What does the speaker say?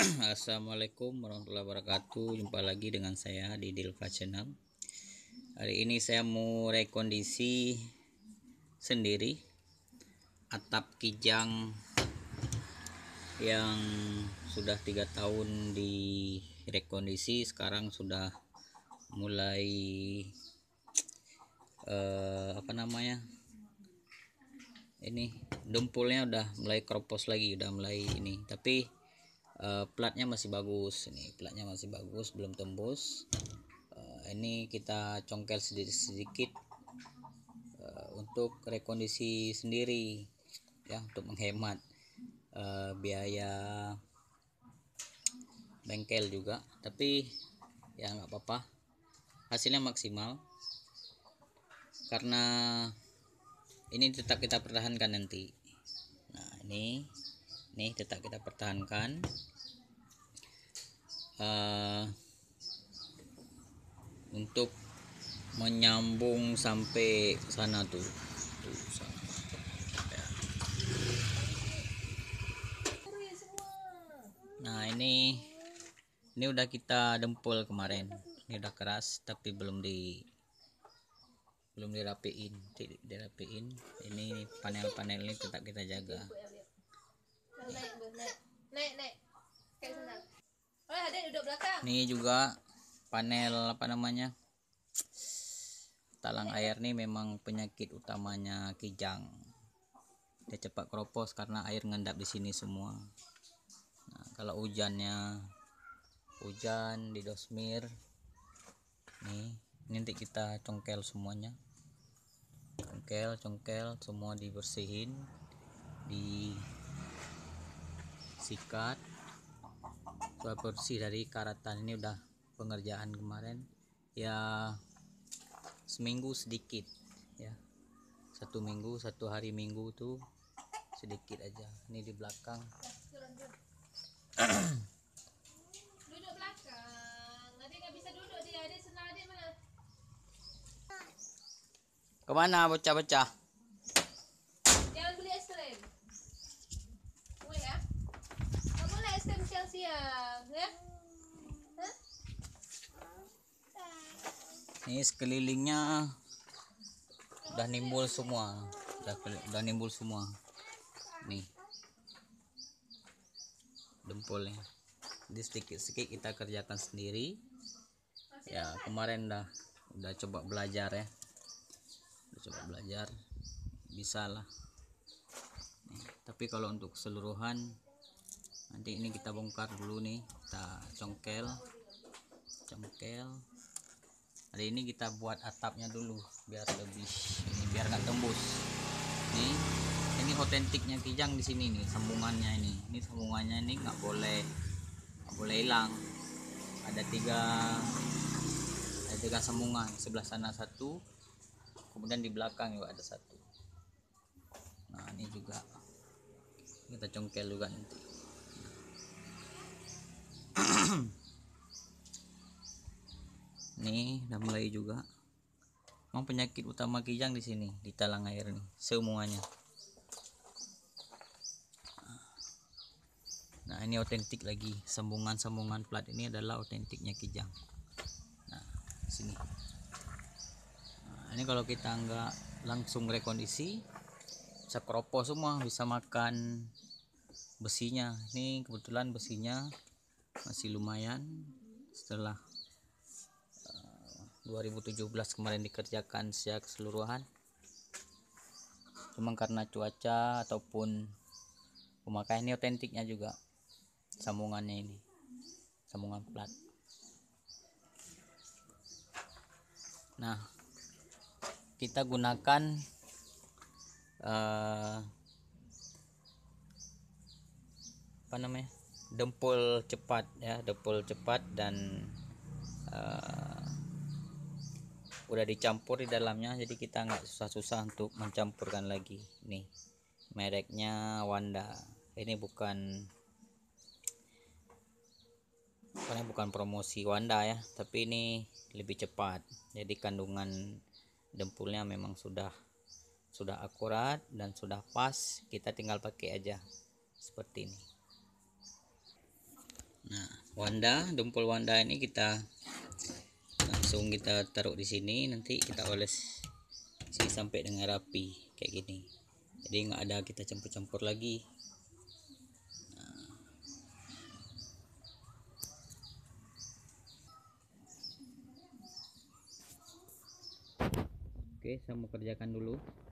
Assalamualaikum warahmatullahi wabarakatuh. Jumpa lagi dengan saya di Dilva Channel. Hari ini saya mau rekondisi sendiri atap kijang yang sudah 3 tahun direkondisi, sekarang sudah mulai ini dempulnya udah mulai keropos lagi, udah mulai ini, tapi platnya masih bagus. Ini platnya masih bagus, belum tembus. Ini kita congkel sedikit untuk rekondisi sendiri ya, untuk menghemat biaya bengkel juga, tapi ya nggak apa-apa, hasilnya maksimal karena ini tetap kita pertahankan nanti. Nah, ini tetap kita pertahankan. Untuk menyambung sampai sana tuh sana. Ya. Nah, ini udah kita dempul kemarin. Ini udah keras tapi belum dirapiin. Ini panel-panel ini tetap kita jaga. Ini juga panel talang air nih, memang penyakit utamanya kijang, dia cepat keropos karena air ngendap di sini semua. Nah, kalau hujan di dosmir nih, nanti kita congkel semuanya, congkel semua, dibersihin, disikat supaya bersih dari karatan. Ini udah pengerjaan kemarin ya, seminggu sedikit ya, 1 hari minggu tuh sedikit aja. Ini di belakang duduk belakang, nanti nggak bisa duduk dia, ada senang dia mana kemana bocah-bocah. Ini sekelilingnya udah nimbul semua, udah nimbul semua. Nih dempulnya, di sedikit-sedikit kita kerjakan sendiri. Ya kemarin udah coba belajar ya, bisa lah. Tapi kalau untuk keseluruhan nanti ini kita bongkar dulu nih, kita congkel. Hari ini kita buat atapnya dulu biar lebih ini, biar nggak tembus. Ini otentiknya kijang di sini nih, sambungannya ini sambungannya ini nggak boleh hilang. Ada tiga sambungan, sebelah sana 1, kemudian di belakang juga ada 1. Nah, ini juga kita congkel juga nanti. Nih udah mulai juga. Memang penyakit utama kijang di sini, di talang air nih semuanya. Nah, ini otentik lagi. Sambungan-sambungan plat ini adalah otentiknya kijang. Nah, sini. Nah, ini kalau kita nggak langsung rekondisi bisa keropos semua, bisa makan besinya. Ini kebetulan besinya masih lumayan setelah 2017 kemarin dikerjakan secara keseluruhan. Cuma karena cuaca ataupun pemakaian, ini otentiknya juga sambungannya, ini sambungan plat. Nah, kita gunakan dempul cepat ya, dan udah dicampur di dalamnya, jadi kita nggak susah-susah untuk mencampurkan lagi. Nih mereknya Wanda, ini bukan promosi Wanda ya, tapi ini lebih cepat, jadi kandungan dempulnya memang sudah akurat dan sudah pas. Kita tinggal pakai aja seperti ini. Wanda, dumpul Wanda ini kita langsung kita taruh di sini, nanti kita oles sampai dengan rapi kayak gini. Jadi nggak ada kita campur-campur lagi. Nah. Oke, saya mau kerjakan dulu.